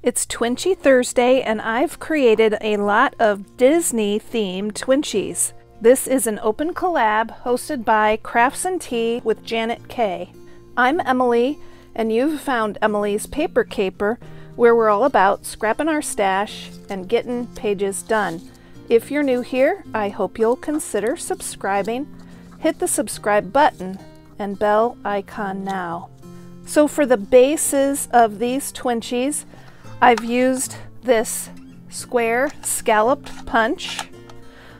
It's Twinchie Thursday, and I've created a lot of Disney-themed Twinchies. This is an open collab hosted by Crafts and Tea with Janet Kay. I'm Emily, and you've found Emily's Paper Caper, where we're all about scrapping our stash and getting pages done. If you're new here, I hope you'll consider subscribing. Hit the subscribe button and bell icon now. So for the bases of these Twinchies, I've used this square scalloped punch,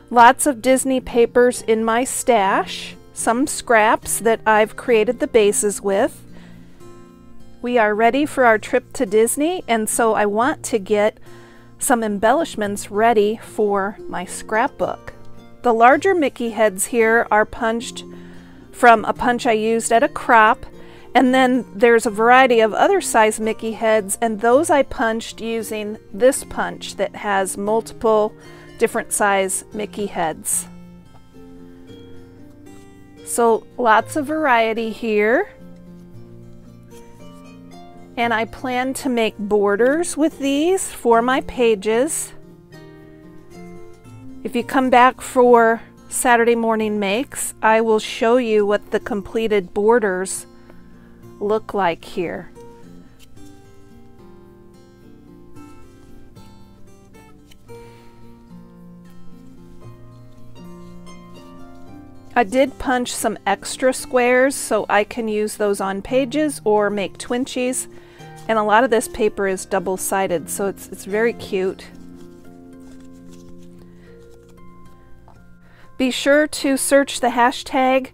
lots of Disney papers in my stash, some scraps that I've created the bases with. We are ready for our trip to Disney, and so I want to get some embellishments ready for my scrapbook. The larger Mickey heads here are punched from a punch I used at a crop. And then there's a variety of other size Mickey heads, and those I punched using this punch that has multiple different size Mickey heads. So lots of variety here. And I plan to make borders with these for my pages. If you come back for Saturday Morning Makes, I will show you what the completed borders look like here. I did punch some extra squares so I can use those on pages or make Twinchies, and a lot of this paper is double-sided, so it's very cute. Be sure to search the hashtag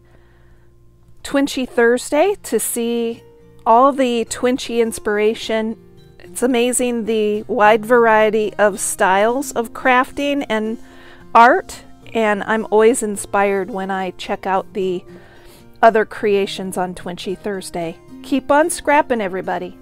Twinchie Thursday to see all the Twinchie inspiration. It's amazing the wide variety of styles of crafting and art, and I'm always inspired when I check out the other creations on Twinchie Thursday. Keep on scrapping, everybody.